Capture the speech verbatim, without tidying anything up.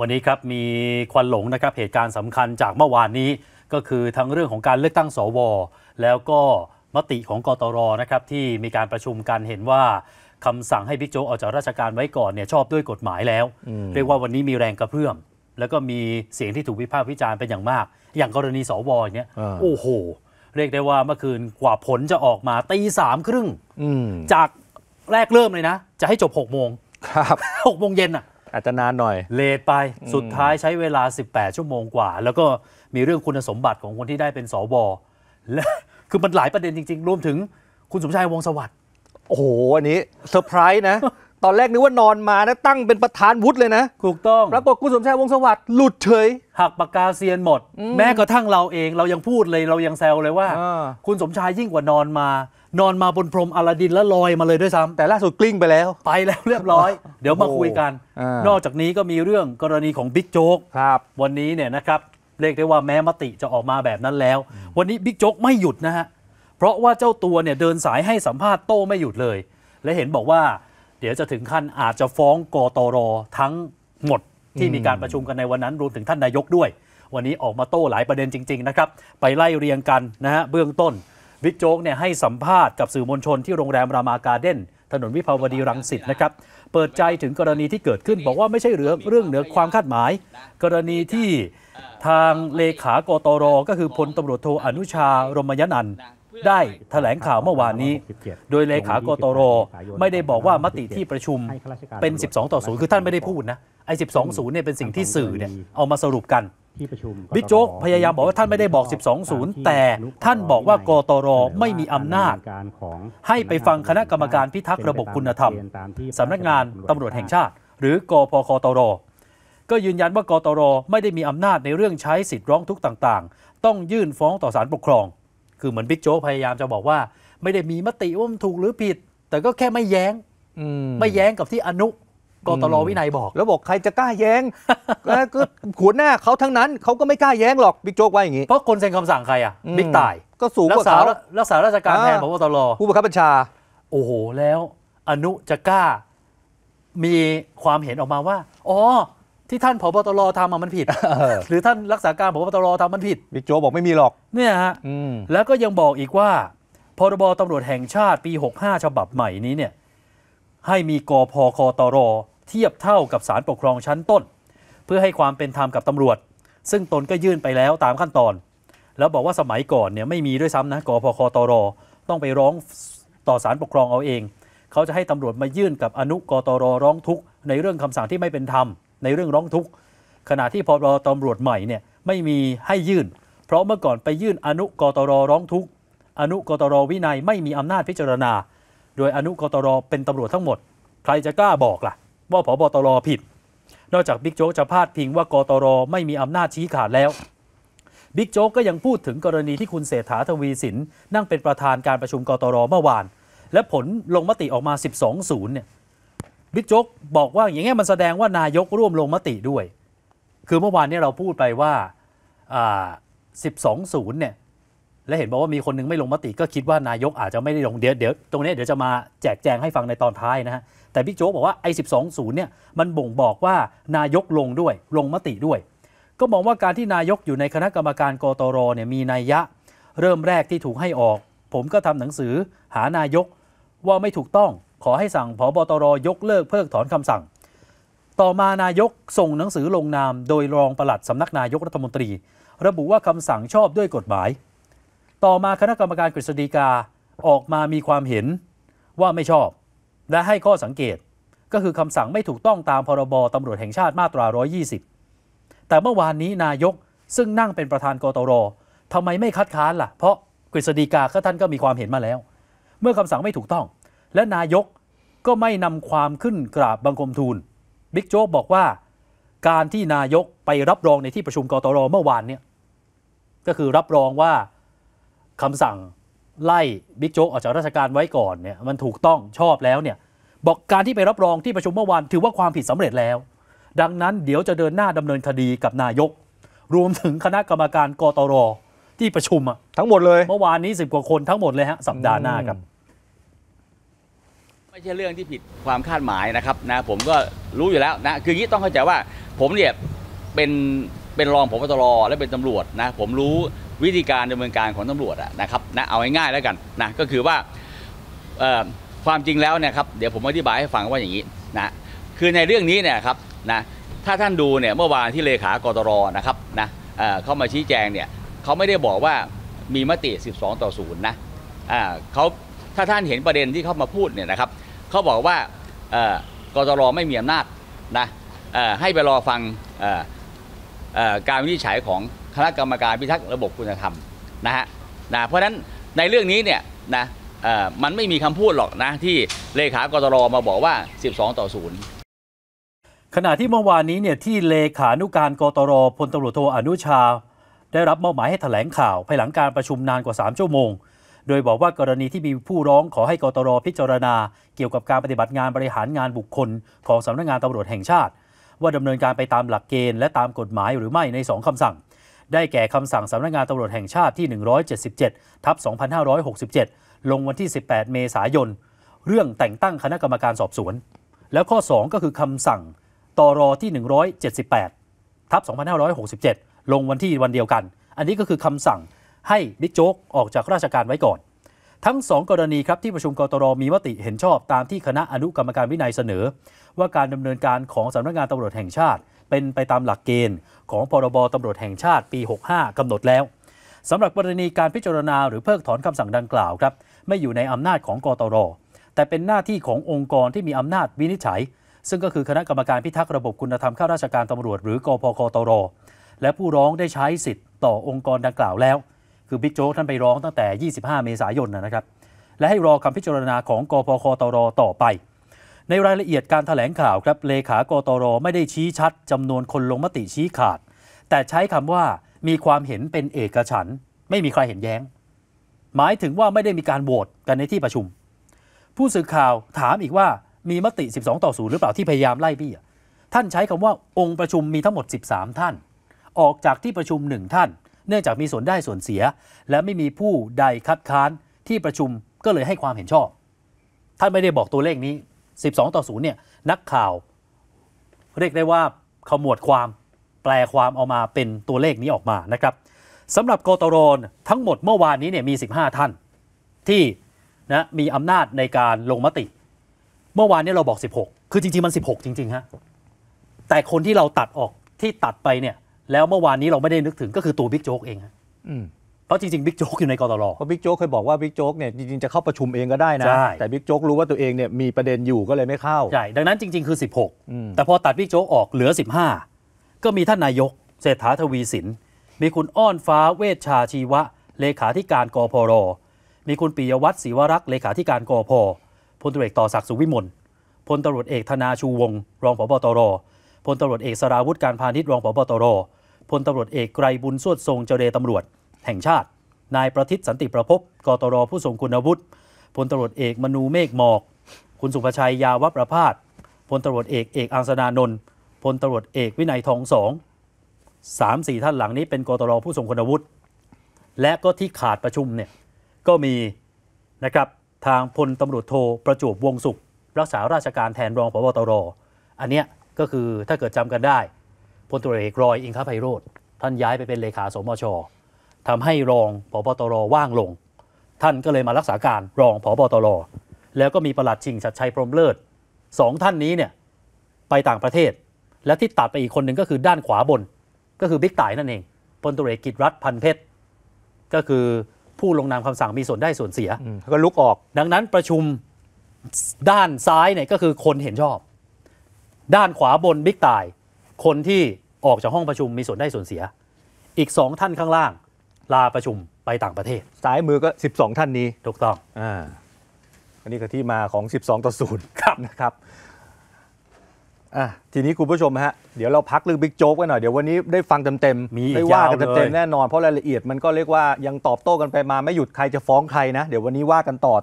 วันนี้ครับมีควันหลงนะครับเหตุการณ์สำคัญจากเมื่อวานนี้ก็คือทั้งเรื่องของการเลือกตั้งสวแล้วก็มติของกตรนะครับที่มีการประชุมกันเห็นว่าคำสั่งให้บิ๊กโจ๊กออกจากราชการไว้ก่อนเนี่ยชอบด้วยกฎหมายแล้วเรียกว่าวันนี้มีแรงกระเพื่อมแล้วก็มีเสียงที่ถูกวิพากษ์วิจารณ์เป็นอย่างมากอย่างกรณีสวอย่างเนี้ยโอ้โหเรียกได้ว่าเมื่อคืนกว่าผลจะออกมาตีสามครึ่งจากแรกเริ่มเลยนะจะให้จบหกโมงครับหกโมงเย็นอ่ะอาจจะนานหน่อยเลทไปสุดท้ายใช้เวลาสิบแปดชั่วโมงกว่าแล้วก็มีเรื่องคุณสมบัติของคนที่ได้เป็นสวและคือมันหลายประเด็นจริงๆรวมถึงคุณสมชายวงศ์สวัสดิ์โอ้โหอันนี้เซอร์ไพรส์นะ ตอนแรกนึกว่านอนมานะตั้งเป็นประธานวุฒิเลยนะถูกต้องปรากฏคุณสมชายวงศ์สวัสดิ์หลุดเฉยหักปากกาเซียนหมดมแม้กระทั่งเราเองเรายังพูดเลยเรายังแซวเลยว่าคุณสมชายยิ่งกว่านอนมานอนมาบนพรมอลาดินแล้วลอยมาเลยด้วยซ้ำแต่ล่าสุดกลิ้งไปแล้วไปแล้วเรียบร้อยเดี๋ยวมาคุยกันนอกจากนี้ก็มีเรื่องกรณีของบิ๊กโจ๊กวันนี้เนี่ยนะครับเรียกได้ว่าแม้มติจะออกมาแบบนั้นแล้ววันนี้บิ๊กโจ๊กไม่หยุดนะฮะเพราะว่าเจ้าตัวเนี่ยเดินสายให้สัมภาษณ์โต้ไม่หยุดเลยและเห็นบอกว่าเดี๋ยวจะถึงขั้นอาจจะฟ้องกตร.ทั้งหมดที่มีการประชุมกันในวันนั้นรวมถึงท่านนายกด้วยวันนี้ออกมาโต้หลายประเด็นจริงๆนะครับไปไล่เรียงกันนะฮะเบื้องต้นบิ๊กโจ๊กเนี่ยให้สัมภาษณ์กับสื่อมวลชนที่โรงแรมรามาการ์เด้นถนนวิภาวดีรังสิตนะครับเปิดใจถึงกรณีที่เกิดขึ้นบอกว่าไม่ใช่เรื่องเรื่องเหนือความคาดหมายกรณีที่ทางเลขากตร.ก็คือพลตำรวจโทอนุชารมยนันท์ได้แถลงข่าวเมื่อวานนี้โดยเลขากตร.ไม่ได้บอกว่ามติที่ประชุมเป็นสิบสองต่อศูนย์คือท่านไม่ได้พูดนะไอ้สิบสองต่อศูนย์เนี่ยเป็นสิ่งที่สื่อเนี่ยเอามาสรุปกันบิ๊กโจ๊กพยายามบอกว่าท่านไม่ได้บอกสิบสองต่อศูนย์แต่ท่านบอกว่ากตร.ไม่มีอำนาจให้ไปฟังคณะกรรมการพิทักษ์ระบบคุณธรรมสำนักงานตำรวจแห่งชาติหรือกปคตร.ก็ยืนยันว่ากตร.ไม่ได้มีอำนาจในเรื่องใช้สิทธิร้องทุกข์ต่างๆต้องยื่นฟ้องต่อศาลปกครองคือเหมือนบิ๊กโจ๊กพยายามจะบอกว่าไม่ได้มีมติว่ามันถูกหรือผิดแต่ก็แค่ไม่แย้งไม่แย้งกับที่อนุกตร.วินัยบอกแล้วบอกใครจะกล้าแย้งก็หัวหน้าเขาทั้งนั้นเขาก็ไม่กล้าแย้งหรอกบิ๊กโจ๊กว่าอย่างนี้เพราะคนเซ็นคำสั่งใครอ่ะบิ๊กต่ายก็สูงกว่าเขารักษาราชการแทนพบตร.ผู้บังคับบัญชาโอ้โหแล้วอนุจะกล้ามีความเห็นออกมาว่าอ๋อที่ท่านผบตร.ทำมันผิดหรือท่านรักษาการผบตร.ทำมันผิดบิ๊กโจ๊กบอกไม่มีหรอกเนี่ยฮะแล้วก็ยังบอกอีกว่าพรบ.ตำรวจแห่งชาติปีหกห้าฉบับใหม่นี้เนี่ยให้มีกปคตร.เทียบเท่ากับศาลปกครองชั้นต้นเพื่อให้ความเป็นธรรมกับตำรวจซึ่งตนก็ยื่นไปแล้วตามขั้นตอนแล้วบอกว่าสมัยก่อนเนี่ยไม่มีด้วยซ้ำนะกปคตร.ต้องไปร้องต่อศาลปกครองเอาเองเขาจะให้ตำรวจมายื่นกับอนุกตร.ร้องทุกข์ในเรื่องคำสั่งที่ไม่เป็นธรรมในเรื่องร้องทุกข์ขณะที่พรบ.ตำรวจใหม่เนี่ยไม่มีให้ยื่นเพราะเมื่อก่อนไปยื่นอนุกตร.ร้องทุกข์อนุกตร.วินัยไม่มีอำนาจพิจารณาโดยอนุกตร.เป็นตำรวจทั้งหมดใครจะกล้าบอกล่ะว่าผบตร.ผิดนอกจากบิ๊กโจ๊กจะพาดพิงว่ากตร.ไม่มีอำนาจชี้ขาดแล้วบิ๊กโจ๊กก็ยังพูดถึงกรณีที่คุณเศรษฐาทวีสินนั่งเป็นประธานการประชุมกตร.เมื่อวานและผลลงมติออกมา สิบสองต่อศูนย์ เนี่ยบิ๊กโจ๊กบอกว่าอย่างเงี้ยมันแสดงว่านายกร่วมลงมติด้วยคือเมื่อวานนี้เราพูดไปว่าสิบสองต่อศูนย์เนี่ยและเห็นบอกว่ามีคนนึงไม่ลงมติก็คิดว่านายกอาจจะไม่ได้ลงเดี๋ยวเดี๋ยวตรงนี้เดี๋ยวจะมาแจกแจงให้ฟังในตอนท้ายนะฮะแต่บิ๊กโจ๊กบอกว่าไอ้สิบสองต่อศูนย์เนี่ยมันบ่งบอกว่านายกลงด้วยลงมติด้วยก็มองว่าการที่นายกอยู่ในคณะกรรมการกตรเนี่ยมีนัยยะเริ่มแรกที่ถูกให้ออกผมก็ทำหนังสือหานายกว่าไม่ถูกต้องขอให้สั่งผบตร.ยกเลิกเพิกถอนคำสั่งต่อมานายกส่งหนังสือลงนามโดยรองปลัดสำนักนายกรัฐมนตรีระบุว่าคำสั่งชอบด้วยกฎหมายต่อมาคณะกรรมการกฤษฎีกาออกมามีความเห็นว่าไม่ชอบและให้ข้อสังเกตก็คือคำสั่งไม่ถูกต้องตามพรบ.ตำรวจแห่งชาติมาตราหนึ่งร้อยยี่สิบแต่เมื่อวานนี้นายกซึ่งนั่งเป็นประธานกตร.ทำไมไม่คัดค้านล่ะเพราะกฤษฎีกาก็ท่านก็มีความเห็นมาแล้วเมื่อคำสั่งไม่ถูกต้องและนายกก็ไม่นำความขึ้นกราบบังคมทูลบิ๊กโจ๊กบอกว่าการที่นายกไปรับรองในที่ประชุมกตร.เมื่อวานเนี่ยก็คือรับรองว่าคำสั่งไล่บิ๊กโจ๊กออกจากราชการไว้ก่อนเนี่ยมันถูกต้องชอบแล้วเนี่ยบอกการที่ไปรับรองที่ประชุมเมื่อวานถือว่าความผิดสำเร็จแล้วดังนั้นเดี๋ยวจะเดินหน้าดำเนินคดีกับนายกรวมถึงคณะกรรมการกตร.ที่ประชุมทั้งหมดเลยเมื่อวานนี้สิบกว่าคนทั้งหมดเลยฮะสัปดาห์หน้าครับไม่ใช่เรื่องที่ผิดความคาดหมายนะครับนะผมก็รู้อยู่แล้วนะคืองี้ต้องเข้าใจว่า ผมเนี่ยเป็นเป็นรองผบตรและเป็นตำรวจนะผมรู้วิธีการดำเนินการของตำรวจนะครับนะเอาง่ายๆแล้วกันนะก็คือว่าความจริงแล้วเนี่ยครับเดี๋ยวผมอธิบายให้ฟังว่าอย่างนี้นะคือในเรื่องนี้เนี่ยครับนะถ้าท่านดูเนี่ยเมื่อวานที่เลขากตรนะครับนะเขามาชี้แจงเนี่ยเขาไม่ได้บอกว่ามีมติสิบสองต่อศูนย์นะเขาถ้าท่านเห็นประเด็นที่เขามาพูดเนี่ยนะครับเขาบอกว่ากตรไม่มีอำนาจนะให้ไปรอฟังการวินิจฉัยของคณะกรรมการพิทักษ์ระบบคุณธรรมนะฮะนะเพราะฉะนั้นในเรื่องนี้เนี่ยนะมันไม่มีคำพูดหรอกนะที่เลขากตรมาบอกว่าสิบสองต่อศูนย์ขณะที่เมื่อวานนี้เนี่ยที่เลขานุการกตรพลตำรวจโทอนุชาได้รับมอบหมายให้แถลงข่าวภายหลังการประชุมนานกว่าสามชั่วโมงโดยบอกว่ากรณีที่มีผู้ร้องขอให้กตรพิจารณาเกี่ยวกับการปฏิบัติงานบริหารงานบุคคลของสำนักงานตำรวจแห่งชาติว่าดำเนินการไปตามหลักเกณฑ์และตามกฎหมายหรือไม่ในสองคำสั่งได้แก่คำสั่งสำนักงานตำรวจแห่งชาติที่ หนึ่งร้อยเจ็ดสิบเจ็ดทับสองพันห้าร้อยหกสิบเจ็ด ลงวันที่สิบแปดเมษายนเรื่องแต่งตั้งคณะกรรมการสอบสวนแล้วข้อสองก็คือคำสั่งตรที่ หนึ่งร้อยเจ็ดสิบแปดทับสองพันห้าร้อยหกสิบเจ็ด ลงวันที่วันเดียวกันอันนี้ก็คือคำสั่งให้บิ๊กโจ๊กออกจากราชการไว้ก่อนทั้งสองกรณีครับที่ประชุมกตรมีมติเห็นชอบตามที่คณะอนุกรรมการวินัยเสนอว่าการดำเนินการของสำนักงานตำรวจแห่งชาติเป็นไปตามหลักเกณฑ์ของพรบตำรวจแห่งชาติปีหกห้ากำหนดแล้วสำหรับกรณีการพิจารณาหรือเพิกถอนคำสั่งดังกล่าวครับไม่อยู่ในอำนาจของกตรแต่เป็นหน้าที่ขององค์กรที่มีอำนาจวินิจฉัยซึ่งก็คือคณะกรรมการพิทักษ์ระบบคุณธรรมข้าราชการตำรวจหรือกพคตรและผู้ร้องได้ใช้สิทธิ์ต่อองค์กรดังกล่าวแล้วคือบิ๊กโจ๊กท่านไปร้องตั้งแต่ยี่สิบห้าเมษายนนะครับและให้รอคำพิจารณาของกพคตรต่อไปในรายละเอียดการแถลงข่าวครับเลขากตรไม่ได้ชี้ชัดจำนวนคนลงมติชี้ขาดแต่ใช้คำว่ามีความเห็นเป็นเอกฉันท์ไม่มีใครเห็นแย้งหมายถึงว่าไม่ได้มีการโหวตกันในที่ประชุมผู้สื่อข่าวถามอีกว่ามีมติสิบสองต่อศูนย์หรือเปล่าที่พยายามไล่บี้ท่านใช้คำว่าองค์ประชุมมีทั้งหมดสิบสามท่านออกจากที่ประชุมหนึ่งท่านเนื่องจากมีส่วนได้ส่วนเสียและไม่มีผู้ใดคัดค้านที่ประชุมก็เลยให้ความเห็นชอบท่านไม่ได้บอกตัวเลขนี้สิบสองต่อศูนย์เนี่ยนักข่าวเรียกได้ว่าขมวดความแปลความเอามาเป็นตัวเลขนี้ออกมานะครับสำหรับกตรทั้งหมดเมื่อวานนี้เนี่ยมีสิบห้าท่านที่นะมีอำนาจในการลงมติเมื่อวานนี้เราบอกสิบหกคือจริงๆมันสิบหกจริงๆฮะแต่คนที่เราตัดออกที่ตัดไปเนี่ยแล้วเมื่อวานนี้เราไม่ได้นึกถึงก็คือตัวบิ๊กโจ๊กเองฮะเพราะจริงๆบิ๊กโจ๊กอยู่ในกตรเพราะบิ๊กโจ๊กเคยบอกว่าบิ๊กโจ๊กเนี่ยจริงๆจะเข้าประชุมเองก็ได้นะแต่บิ๊กโจ๊กรู้ว่าตัวเองเนี่ยมีประเด็นอยู่ก็เลยไม่เข้าใช่ดังนั้นจริงๆคือสิบหกแต่พอตัดบิ๊กโจ๊กออกเหลือสิบห้าก็มีท่านนายกเศรษฐาทวีสินมีคุณอ้อนฟ้าเวชชาชีวะเลขาธิการกพรมีคุณปิยวัฒน์ศรีวรักษ์เลขาธิการกพพลตำรวจเอกต่อศักดิ์สุขวิมลพลตำรวจเอกธนาชูวงศ์รองผบตรพลตำรวจเอกสราวุธการพาณิชย์รองผบตรพลตำรวจเอกไกรบุญสวดทรงเจริญตำรวจแห่งชาตินายประทิษสันติประพบกตรผู้ทรงคุณวุฒิพลตำรวจเอกมนูเมฆหมอกคุณสุภชัยยาวประภาสพลตำรวจเอกเอกอังสนานนท์พลตำรวจเอกวินัยทองสองสามสี่ท่านหลังนี้เป็นกตรผู้ทรงคุณวุฒิและก็ที่ขาดประชุมเนี่ยก็มีนะครับทางพลตำรวจโทประจวบวงสุขรักษาราชการแทนรองผบตรอันเนี้ยก็คือถ้าเกิดจำกันได้พลตำรวจเอกรอยอิงคไพโรจน์ท่านย้ายไปเป็นเลขาสมช.ทำให้รองผบตรว่างลงท่านก็เลยมารักษาการรองผบตรแล้วก็มีปลัดชิงชัดชัยพรหมเลิศสองท่านนี้เนี่ยไปต่างประเทศและที่ตัดไปอีกคนหนึ่งก็คือด้านขวาบนก็คือบิ๊กต่ายนั่นเองพลตำรวจเอกกิตติรัตน์พันเพชรก็คือผู้ลงนามคำสั่งมีส่วนได้ส่วนเสียก็ลุกออกดังนั้นประชุมด้านซ้ายเนี่ยก็คือคนเห็นชอบด้านขวาบนบิ๊กต่ายคนที่ออกจากห้องประชุมมีส่วนได้ส่วนเสียอีกสองท่านข้างล่างลาประชุมไปต่างประเทศซ้ายมือก็สิบสองท่านนี้ถูกต้องอ่าอันนี้ก็ที่มาของสิบสองต่อศูนย์ครับนะครับอ่ะทีนี้คุณผู้ชมฮะเดี๋ยวเราพักเรื่องบิ๊กโจ๊กไว้หน่อยเดี๋ยววันนี้ได้ฟังเต็มๆได้ว่ากันเต็มๆแน่นอนเพราะรายละเอียดมันก็เรียกว่ายังตอบโต้กันไปมาไม่หยุดใครจะฟ้องใครนะเดี๋ยววันนี้ว่ากันต่อ